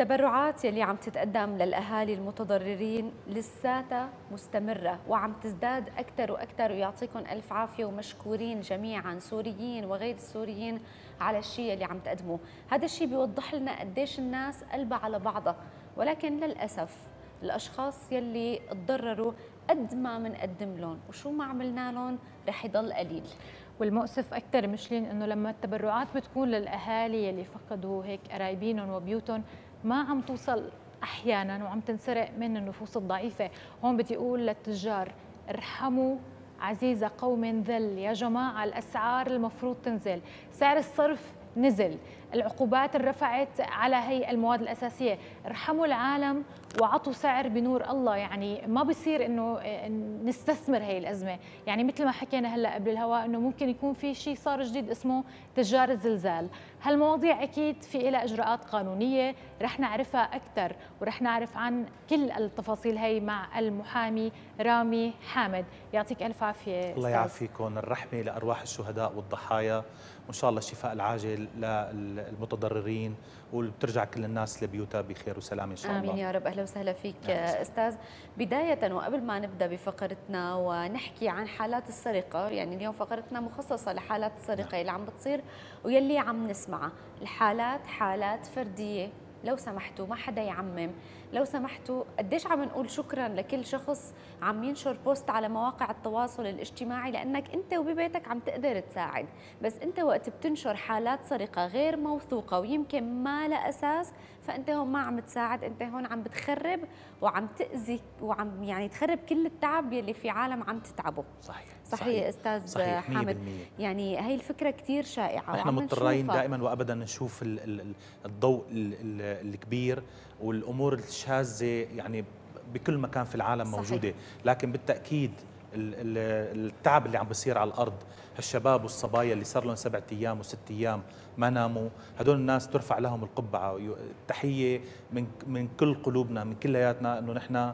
التبرعات يلي عم تتقدم للأهالي المتضررين لساتها مستمرة وعم تزداد أكثر وأكثر، ويعطيكم ألف عافية ومشكورين جميعا سوريين وغير السوريين على الشيء اللي عم تقدموه. هذا الشيء بيوضح لنا قديش الناس قلبها على بعضها، ولكن للأسف الأشخاص يلي تضرروا قد ما منقدم لهم وشو ما عملنا لهم رح يضل قليل. والمؤسف أكثر مشلين إنه لما التبرعات بتكون للأهالي يلي فقدوا هيك قرايبينهم وبيوتهم ما عم توصل أحياناً وعم تنسرق من النفوس الضعيفة. هون بدي أقول للتجار ارحموا عزيزة قوم ذل، يا جماعة الأسعار المفروض تنزل، سعر الصرف نزل، العقوبات رفعت على هي المواد الأساسية، ارحموا العالم وعطوا سعر بنور الله. يعني ما بصير انه نستثمر هي الأزمة، يعني مثل ما حكينا هلا قبل الهواء انه ممكن يكون في شيء صار جديد اسمه تجار الزلزال. هالمواضيع اكيد في لها اجراءات قانونية رح نعرفها اكثر، ورح نعرف عن كل التفاصيل هي مع المحامي رامي حامد. يعطيك الف عافية. الله يعافيكم. الرحمة لأرواح الشهداء والضحايا، وان شاء الله الشفاء العاجل للمتضررين، وبترجع كل الناس لبيوتها بخير وسلام ان شاء الله. امين يا رب. اهلا وسهلا فيك استاذ. بداية وقبل ما نبدا بفقرتنا ونحكي عن حالات السرقة، يعني اليوم فقرتنا مخصصة لحالات السرقة اللي عم بتصير ويلي عم نسمعها. الحالات حالات فردية، لو سمحتوا ما حدا يعمم، لو سمحتوا قديش عم نقول شكرا لكل شخص عم ينشر بوست على مواقع التواصل الاجتماعي، لأنك أنت وببيتك عم تقدر تساعد، بس أنت وقت بتنشر حالات سرقة غير موثوقة ويمكن ما لها أساس فأنت هون ما عم تساعد، أنت هون عم بتخرب وعم تأذي وعم يعني تخرب كل التعب يلي في عالم عم تتعبه. صحيح أستاذ حامد. يعني هي الفكرة كتير شائعة، نحن مضطرين دائما وأبدا نشوف الضوء الكبير والأمور الشاذة يعني بكل مكان في العالم. صحيح. موجودة، لكن بالتأكيد التعب اللي عم بصير على الأرض، الشباب والصبايا اللي صار لهم 7 أيام و6 أيام ما ناموا، هدول الناس ترفع لهم القبعة والتحية من كل قلوبنا من كلياتنا، إنه نحن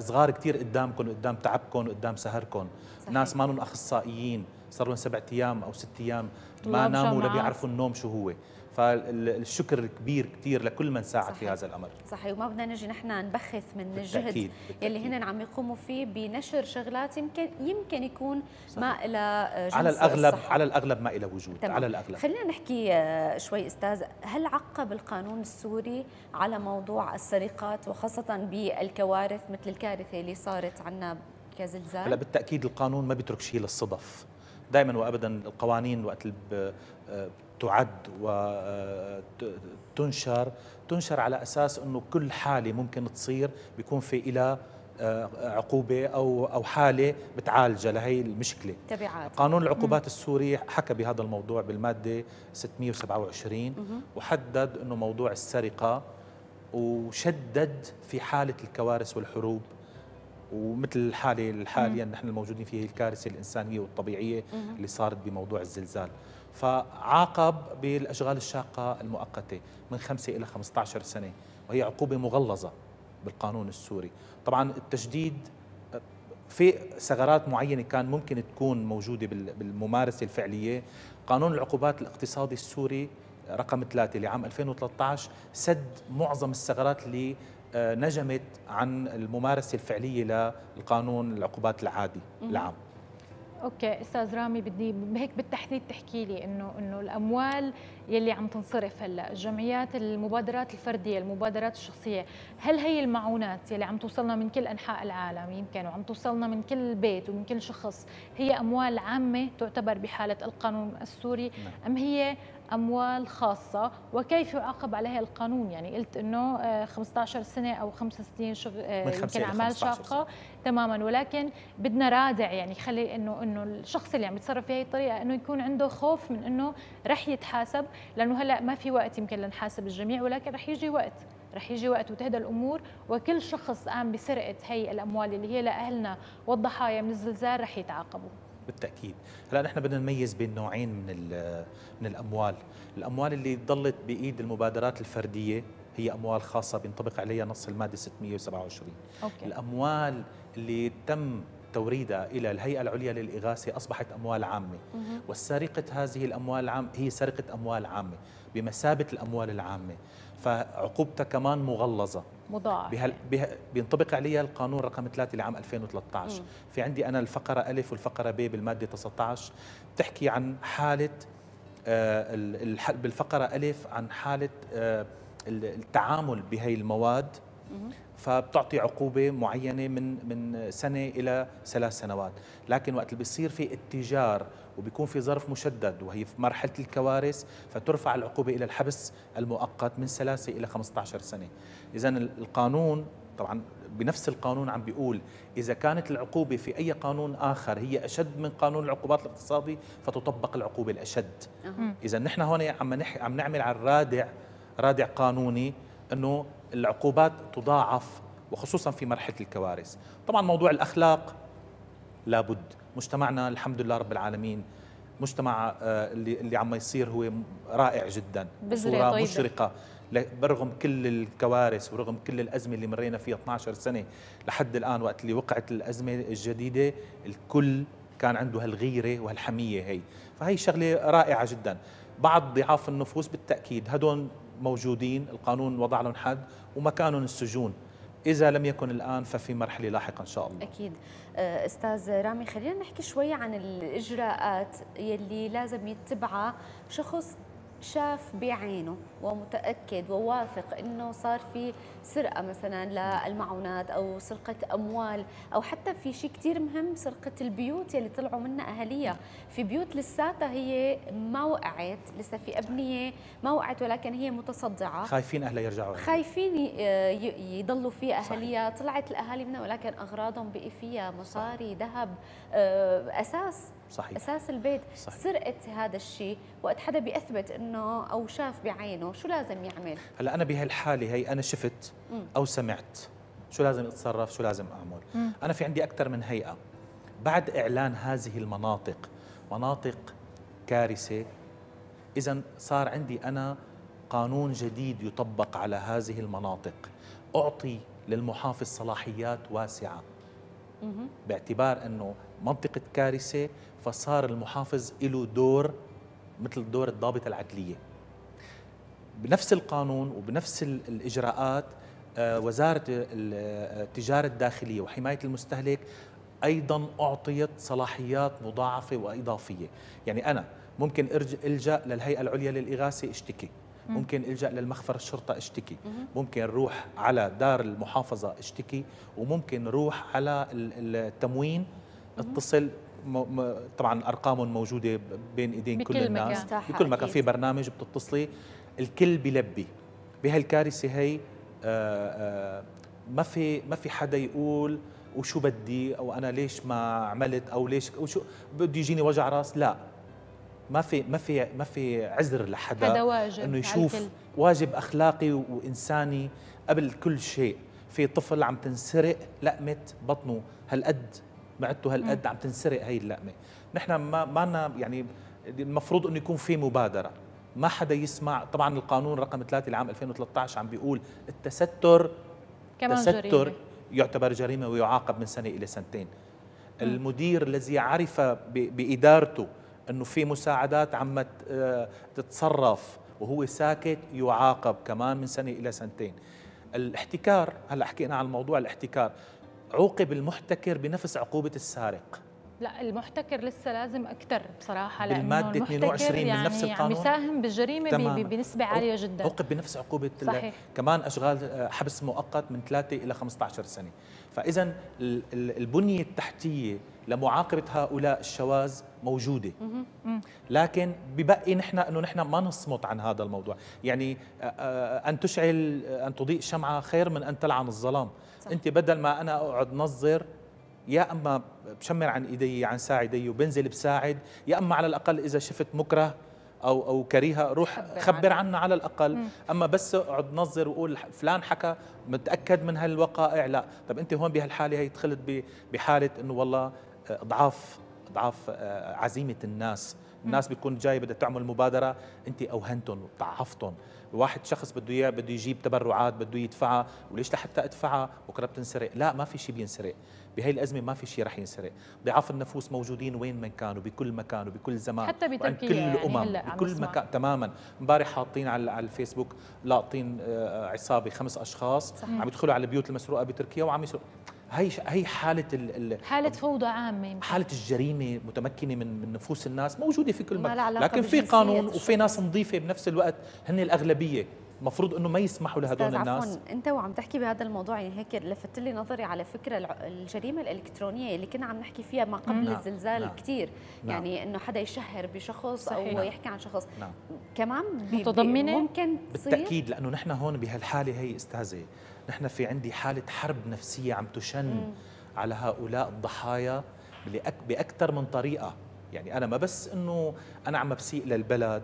صغار كتير قدامكم وقدام تعبكم وقدام سهركم. ناس ما لهم أخصائيين صار لهم 7 أيام أو 6 أيام ما ناموا ولا بيعرفوا النوم شو هو، فالشكر كبير كثير لكل من ساعد في هذا الامر. صحيح، وما بدنا نجي نحن نبخث من الجهد يلي هن عم يقوموا فيه بنشر شغلات يمكن يكون ما إلى على الاغلب ما إلى وجود. على الاغلب خلينا نحكي شوي استاذ، هل عقب القانون السوري على موضوع السرقات وخاصه بالكوارث مثل الكارثه اللي صارت عندنا كزلزال؟ هلا بالتاكيد القانون ما بيترك شيء للصدف، دائما وابدا القوانين وقت تعد وتنشر على اساس انه كل حاله ممكن تصير بيكون في إلى عقوبه او حاله بتعالجها لهي المشكله. تبعات قانون العقوبات السوري حكى بهذا الموضوع بالماده 627 وحدد انه موضوع السرقه، وشدد في حاله الكوارث والحروب ومثل الحاله حاليا نحن الموجودين فيها الكارثه الانسانيه والطبيعيه اللي صارت بموضوع الزلزال. فعاقب بالأشغال الشاقة المؤقتة من 5 إلى 15 سنة، وهي عقوبة مغلظة بالقانون السوري. طبعا التجديد في ثغرات معينة كان ممكن تكون موجودة بالممارسة الفعلية. قانون العقوبات الاقتصادي السوري رقم 3 لعام 2013 سد معظم الثغرات اللي نجمت عن الممارسة الفعلية للقانون العقوبات العادي العام. اوكي استاذ رامي، بدي هيك بالتحديد تحكي لي انه الاموال يلي عم تنصرف هلا، الجمعيات، المبادرات الفرديه، المبادرات الشخصيه، هل هي المعونات يلي عم توصلنا من كل انحاء العالم يمكن وعم توصلنا من كل بيت ومن كل شخص هي اموال عامه تعتبر بحاله القانون السوري، ام هي اموال خاصه؟ وكيف يعاقب عليها القانون؟ يعني قلت انه 15 سنه او 5 سنين يمكن اعمال شاقه تماما، ولكن بدنا رادع يعني خلي انه الشخص اللي عم يتصرف بهي الطريقه انه يكون عنده خوف من انه رح يتحاسب، لانه هلا ما في وقت يمكن لنحاسب الجميع، ولكن رح يجي وقت وتهدى الامور، وكل شخص قام بسرقه هي الاموال اللي هي لاهلنا والضحايا من الزلزال رح يتعاقبوا. بالتأكيد. هلا نحن بدنا نميز بين نوعين من الأموال، الأموال اللي ضلت بإيد المبادرات الفردية هي أموال خاصة بينطبق عليها نص المادة 627. أوكي. الأموال اللي تم توريدها إلى الهيئة العليا للإغاثة أصبحت أموال عامة، والسرقة هذه الأموال العامة هي سرقة أموال عامة بمثابة الأموال العامة. فعقوبتها كمان مغلظة مضاعف، بينطبق عليها القانون رقم 3 لعام 2013. في عندي أنا الفقرة ألف والفقرة ب بالمادة 19 بتحكي عن حالة بالفقرة ألف عن حالة التعامل بهي المواد، فبتعطي عقوبة معينة من سنة إلى 3 سنوات. لكن وقت اللي بيصير في التجار وبيكون في ظرف مشدد وهي في مرحلة الكوارث، فترفع العقوبة إلى الحبس المؤقت من 3 إلى 15 سنة. إذن القانون طبعا بنفس القانون عم بيقول إذا كانت العقوبة في أي قانون آخر هي أشد من قانون العقوبات الاقتصادي فتطبق العقوبة الأشد. إذن نحن هون عم نعمل على رادع قانوني أنه العقوبات تضاعف، وخصوصا في مرحلة الكوارث. طبعا موضوع الأخلاق لابد، مجتمعنا الحمد لله رب العالمين مجتمع اللي عم يصير هو رائع جدا، صورة طيب مشرقة برغم كل الكوارث ورغم كل الأزمة اللي مرينا فيها 12 سنة لحد الآن. وقت اللي وقعت الأزمة الجديدة الكل كان عنده هالغيرة وهالحمية هي، فهي شغلة رائعة جدا. بعض ضعاف النفوس بالتأكيد هدول موجودين، القانون وضع لهم حد ومكانهم السجون، إذا لم يكن الآن ففي مرحلة لاحقة إن شاء الله. أكيد. أستاذ رامي، خلينا نحكي شوي عن الإجراءات يلي لازم يتبعها شخص شاف بعينه ومتأكد وواثق أنه صار في سرقة مثلا للمعونات أو سرقة أموال، أو حتى في شيء كتير مهم سرقة البيوت يلي طلعوا منها أهلية. في بيوت لساتها هي ما وقعت، لسه في أبنية ما وقعت ولكن هي متصدعة، خايفين أهلها يرجعوا، خايفين يضلوا في أهلية. طلعت الأهالي منها ولكن أغراضهم بقي فيها، مصاري، ذهب، أساس البيت. سرقة هذا الشيء وقت حدا بيثبت إنه أو شاف بعينه شو لازم يعمل؟ هلا أنا بهالحالة هي أنا شفت أو سمعت، شو لازم أتصرف، شو لازم أعمل؟ أنا في عندي أكثر من هيئة. بعد إعلان هذه المناطق مناطق كارثة، إذا صار عندي أنا قانون جديد يطبق على هذه المناطق. أعطي للمحافظ صلاحيات واسعة، باعتبار أنه منطقة كارثة فصار المحافظ له دور مثل دور الضابطة العدلية. بنفس القانون وبنفس الإجراءات وزارة التجارة الداخلية وحماية المستهلك أيضا أعطيت صلاحيات مضاعفة وإضافية. يعني أنا ممكن ألجأ للهيئة العليا للإغاثة اشتكي، ممكن ألجأ للمخفر الشرطة اشتكي، ممكن روح على دار المحافظة اشتكي، وممكن روح على التموين اتصل. طبعا أرقامهم موجودة بين إيدين كل الناس بكل مكان، في برنامج بتتصلي الكل بيلبي. بهالكارثة هي ما في حدا يقول وشو بدي أو أنا ليش ما عملت أو ليش وشو بدي يجيني وجع راس، لا، ما في عذر لحدا انه يشوف واجب اخلاقي وانساني قبل كل شيء. في طفل عم تنسرق لقمه بطنه هالقد، معدته هالقد، عم تنسرق هي اللقمه. نحن ما لنا، يعني المفروض انه يكون في مبادره، ما حدا يسمع. طبعا القانون رقم 3 لعام 2013 عم بيقول التستر كمان جريمه، يعتبر جريمه ويعاقب من 1 إلى 2 سنين. المدير الذي عرف بادارته أنه في مساعدات عم تتصرف وهو ساكت يعاقب كمان من 1 إلى 2 سنين. الاحتكار، هلا حكينا عن موضوع الاحتكار، عوقب المحتكر بنفس عقوبة السارق. لا، المحتكر لسه لازم أكثر بصراحة، لأنه المحتكر يعني من نفس القانون يساهم بالجريمة بنسبة عالية جدا، عوقب بنفس عقوبة كمان أشغال حبس مؤقت من 3 إلى 15 سنة. فإذا البنية التحتية لمعاقبة هؤلاء الشواذ موجودة، لكن ببقي نحن أنه نحن ما نصمت عن هذا الموضوع. يعني أن تضيء شمعة خير من أن تلعن الظلام. أنت بدل ما أنا أقعد نظر، يا أما بشمر عن إيدي عن ساعدي وبنزل بساعد، يا أما على الأقل إذا شفت مكره أو كريهة روح خبر عنا على الأقل. أما بس أقعد نظر وقول فلان حكى متأكد من هالوقائع، لا. طب أنت هون بهالحالة هي دخلت بحالة أنه والله أضعاف عزيمة الناس، الناس بتكون جاي بدها تعمل مبادره، انت اوهنتهم وضعفتهم. واحد شخص بده اياه، بده يجيب تبرعات، بده يدفعها، وليش لحتى ادفعها بكره بتنسرق؟ لا، ما في شيء بينسرق بهي الازمه، ما في شيء رح ينسرق. ضعاف النفوس موجودين وين ما كانوا، بكل مكان وبكل زمان، حتى بتركيا، يعني كل الامم بكل مكان. تماما. امبارح حاطين على الفيسبوك لاقطين عصابه 5 اشخاص صحيح. عم يدخلوا على البيوت المسروقه بتركيا وعم يسرقوا. هي حالة حالة فوضى عامة، حالة الجريمة متمكنة من نفوس الناس، موجودة في كل مكان. لكن في قانون وفي ناس نظيفة بنفس الوقت هن الأغلبية، المفروض انه ما يسمحوا لهدول الناس. عفوا، انت وعم تحكي بهذا الموضوع يعني هيك لفت لي نظري على فكره الجريمه الالكترونيه اللي كنا عم نحكي فيها ما قبل الزلزال. نعم. كثير. نعم. يعني انه حدا يشهر بشخص صحيح. او يحكي عن شخص. نعم. كمان متضمنه ممكن بالتاكيد، لانه نحن هون بهالحاله هي استاذه، نحن في عندي حاله حرب نفسيه عم تشن على هؤلاء الضحايا باكثر من طريقه. يعني انا ما بس انه انا عم بسيء للبلد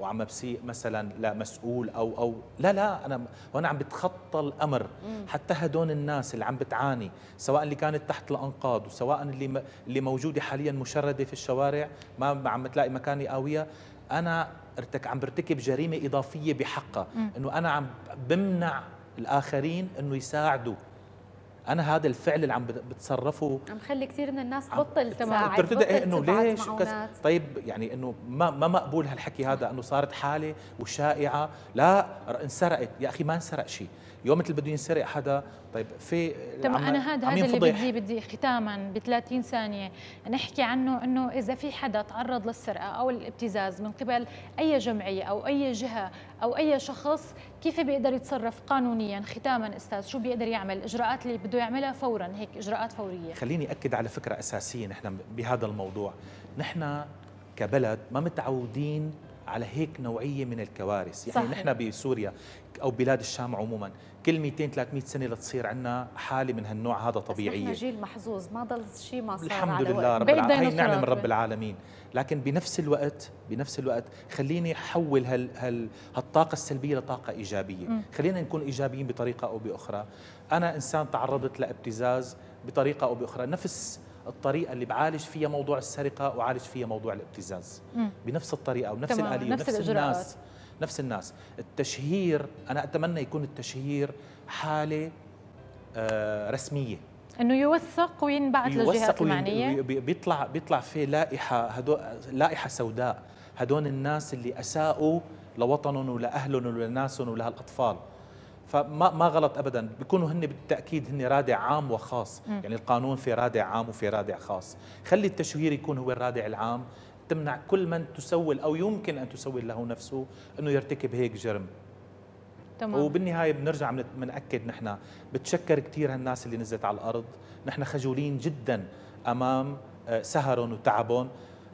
وعم بسيء مثلا لمسؤول او لا، انا عم بتخطى الامر. حتى هدول الناس اللي عم بتعاني، سواء اللي كانت تحت الانقاض وسواء اللي موجوده حاليا مشرده في الشوارع ما عم تلاقي مكان يقاويها، انا عم برتكب جريمه اضافيه بحقها، انه انا عم بمنع الاخرين انه يساعدوا. انا هذا الفعل اللي عم بتصرفه عم خلي كثير من الناس تبطل تساعد، بتبتدئ انه ليش طيب، يعني انه ما مقبول هالحكي هذا، انه صارت حاله وشائعه. لا، انسرقت يا اخي، ما انسرق شيء. يوم مثل بده ينسرق حدا، طيب في انا هذا اللي بدي ختاما ب 30 ثانيه نحكي عنه، انه اذا في حدا تعرض للسرقه او الابتزاز من قبل اي جمعيه او اي جهه او اي شخص، كيف بيقدر يتصرف قانونيا؟ ختاما استاذ، شو بيقدر يعمل؟ الاجراءات اللي بده يعملها فورا، هيك اجراءات فوريه. خليني اكد على فكره اساسيه نحن بهذا الموضوع، نحن كبلد ما متعودين على هيك نوعيه من الكوارث. يعني صحيح. نحن بسوريا او بلاد الشام عموما كل 200-300 سنه لتصير عندنا حاله من هالنوع، هذا طبيعيه. نحن جيل محظوظ، ما ضل شيء ما صار، الحمد لله رب العالمين، هي نعمه من رب العالمين. لكن بنفس الوقت خليني احول هالطاقه السلبيه لطاقه ايجابيه. خلينا نكون ايجابيين بطريقه او باخرى. انا انسان تعرضت لابتزاز بطريقه او باخرى، نفس الطريقه اللي بعالج فيها موضوع السرقه وعالج فيها موضوع الابتزاز بنفس الطريقه ونفس الاليه ونفس الناس، نفس الناس. التشهير، انا اتمنى يكون التشهير حاله رسميه، انه يوثق وينبعث للجهات المعنيه، بيطلع في لائحه سوداء هدول الناس اللي اساءوا لوطنهم ولاهلهم ولناسهم ولهالاطفال. فما غلط ابدا، بيكونوا هن بالتاكيد هن رادع عام وخاص. يعني القانون في رادع عام وفي رادع خاص، خلي التشهير يكون هو الرادع العام، تمنع كل من تسول او يمكن ان تسول له نفسه انه يرتكب هيك جرم. تمام. وبالنهايه بنرجع بنأكد، نحن بتشكر كثير هالناس اللي نزلت على الارض، نحن خجولين جدا امام سهرهم وتعبهم.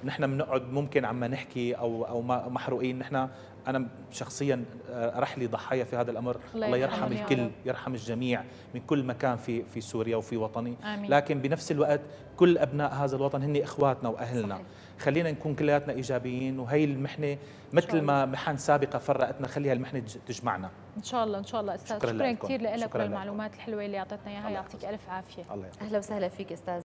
نحن بنقعد ممكن عما نحكي او محروقين. نحن أنا شخصياً رحلي ضحايا في هذا الأمر، الله يرحم الكل، يرحم الجميع من كل مكان في سوريا وفي وطني. آمين. لكن بنفس الوقت كل أبناء هذا الوطن هن إخواتنا وأهلنا. صحيح. خلينا نكون كلياتنا إيجابيين، وهي المحنة مثل ما محن سابقة فرقتنا، خليها المحنة تجمعنا إن شاء الله. إن شاء الله أستاذ، شكراً كثير لك والمعلومات الحلوة اللي أعطتنا إياها، يعطيك ألف عافية. أهلا وسهلا فيك أستاذ.